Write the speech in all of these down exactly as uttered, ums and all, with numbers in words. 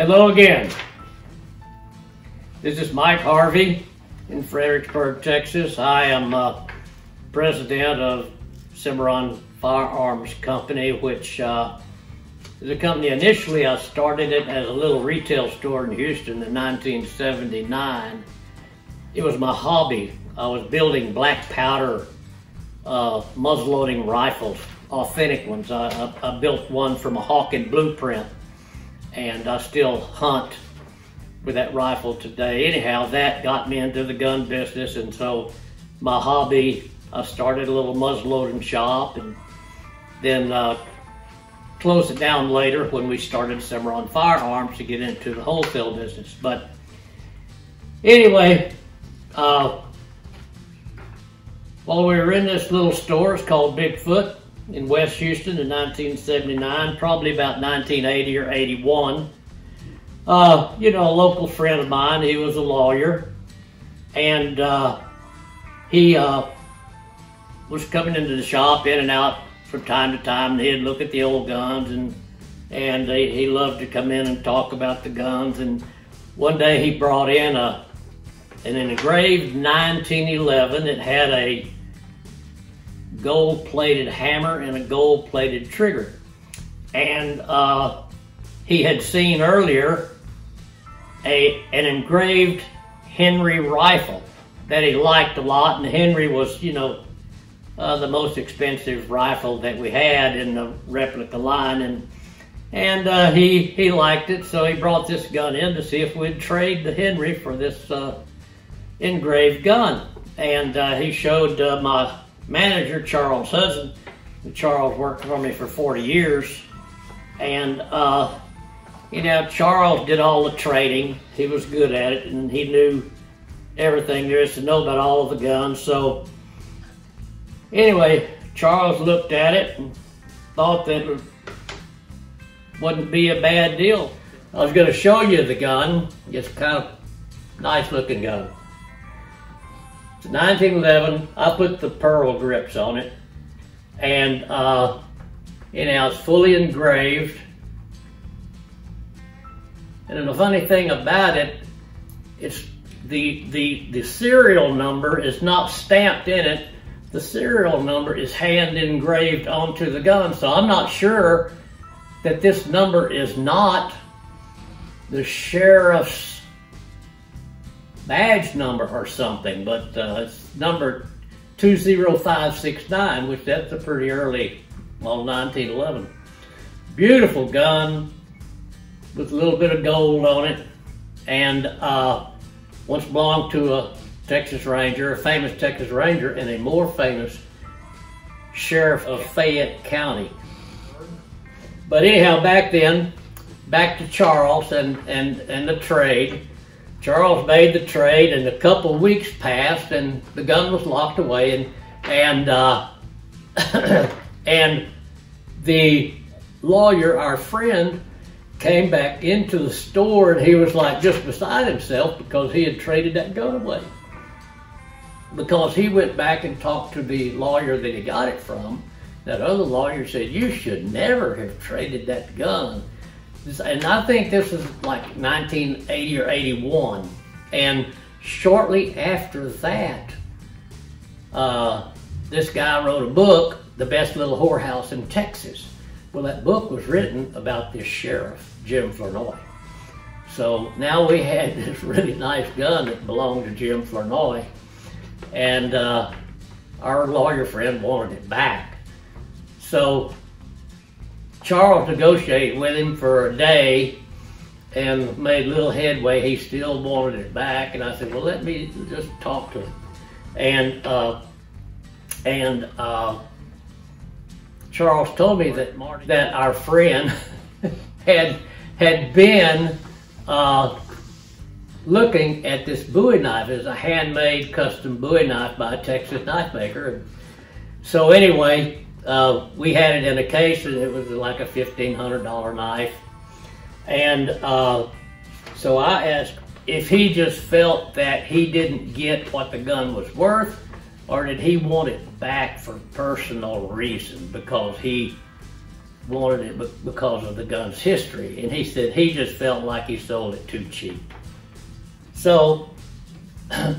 Hello again. This is Mike Harvey in Fredericksburg, Texas. I am uh, president of Cimarron Firearms Company, which uh, is a company. Initially, I started it as a little retail store in Houston in nineteen seventy-nine. It was my hobby. I was building black powder uh, muzzle-loading rifles, authentic ones. I, I, I built one from a Hawken blueprint, and I still hunt with that rifle today. Anyhow, that got me into the gun business, and so my hobby, I started a little muzzle-loading shop, and then uh, closed it down later when we started Cimarron Firearms to get into the wholesale business. But anyway, uh, while we were in this little store, it's called Bigfoot, in West Houston in nineteen seventy-nine, probably about nineteen eighty or eighty-one. Uh, you know, a local friend of mine, he was a lawyer, and uh, he uh, was coming into the shop in and out from time to time, and he'd look at the old guns, and and he, he loved to come in and talk about the guns. And one day he brought in a an engraved nineteen eleven. It had a gold-plated hammer and a gold-plated trigger, and uh, he had seen earlier a an engraved Henry rifle that he liked a lot, and Henry was, you know, uh, the most expensive rifle that we had in the replica line, and and uh, he he liked it, so he brought this gun in to see if we'd trade the Henry for this uh, engraved gun, and uh, he showed uh, my manager, Charles Hudson. Charles worked for me for forty years, and uh, you know, Charles did all the trading. He was good at it, and he knew everything there is to know about all of the guns. So anyway, Charles looked at it and thought that it wouldn't be a bad deal. I was going to show you the gun. It's kind of nice looking gun. It's nineteen eleven. I put the pearl grips on it, and uh, you know, it's fully engraved. And then the funny thing about it, it's the the the serial number is not stamped in it. The serial number is hand engraved onto the gun. So I'm not sure that this number is not the sheriff's badge number or something, but uh, it's number two zero five six nine, which that's a pretty early, well, nineteen eleven. Beautiful gun with a little bit of gold on it, and uh, once belonged to a Texas Ranger, a famous Texas Ranger, and a more famous sheriff of Fayette County. But anyhow, back then, back to Charles and, and, and the trade. Charles made the trade, and a couple weeks passed, and the gun was locked away, and and uh, and the lawyer, our friend, came back into the store, and he was like just beside himself because he had traded that gun away. Because he went back and talked to the lawyer that he got it from. That other lawyer said, "You should never have traded that gun." And I think this is like nineteen eighty or eighty-one, and shortly after that, uh, this guy wrote a book, The Best Little Whorehouse in Texas. Well, that book was written about this sheriff, Jim Flournoy. So now we had this really nice gun that belonged to Jim Flournoy, and uh, our lawyer friend wanted it back. So Charles negotiated with him for a day and made little headway. He still wanted it back, and I said, well, let me just talk to him. And uh, and uh, Charles told me that that our friend had had been uh, looking at this Bowie knife. It's a handmade custom Bowie knife by a Texas knife maker. So anyway, Uh, we had it in a case, and it was like a fifteen hundred dollar knife. And uh, so I asked if he just felt that he didn't get what the gun was worth, or did he want it back for personal reason because he wanted it because of the gun's history. And he said he just felt like he sold it too cheap. So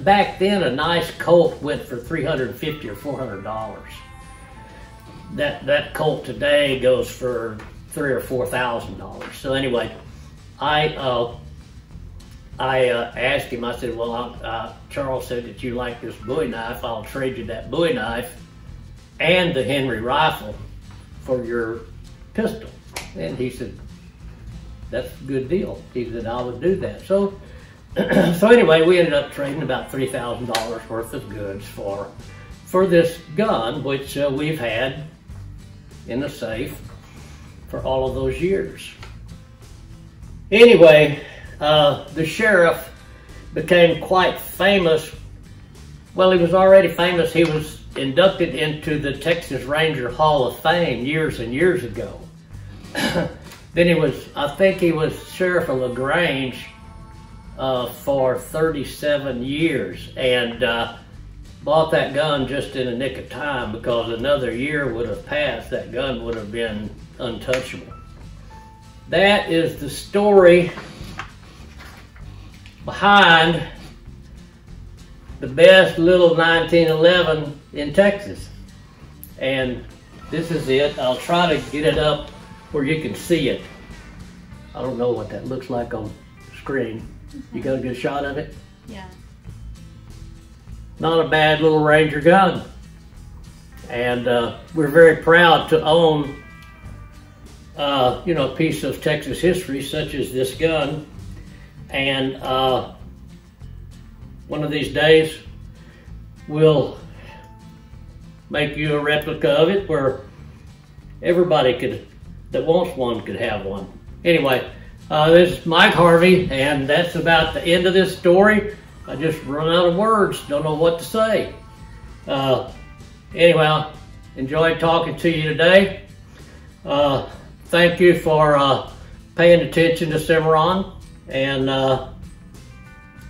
back then, a nice Colt went for three hundred fifty dollars or four hundred dollars. That, that Colt today goes for three or four thousand dollars. So anyway, I uh, I uh, asked him. I said, "Well, uh, Charles said that you like this Bowie knife. I'll trade you that Bowie knife and the Henry rifle for your pistol." And he said, "That's a good deal." He said, "I would do that." So so anyway, we ended up trading about three thousand dollars worth of goods for. for this gun, which uh, we've had in the safe for all of those years. Anyway, uh, the sheriff became quite famous. Well, he was already famous. He was inducted into the Texas Ranger Hall of Fame years and years ago. Then he was, I think he was sheriff of La Grange uh, for thirty-seven years. And uh, bought that gun just in the nick of time, because another year would have passed, that gun would have been untouchable. That is the story behind the best little nineteen eleven in Texas. And this is it. I'll try to get it up where you can see it. I don't know what that looks like on screen. Mm-hmm. You got a good shot of it? Yeah. Not a bad little Ranger gun. And uh, we're very proud to own uh, you know, a piece of Texas history such as this gun. And uh, one of these days, we'll make you a replica of it where everybody could, that wants one, could have one. Anyway, uh, this is Mike Harvey, and that's about the end of this story. I just run out of words, don't know what to say. Uh, anyway, enjoyed talking to you today. Uh, thank you for uh, paying attention to Cimarron, and uh,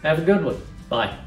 have a good one. Bye.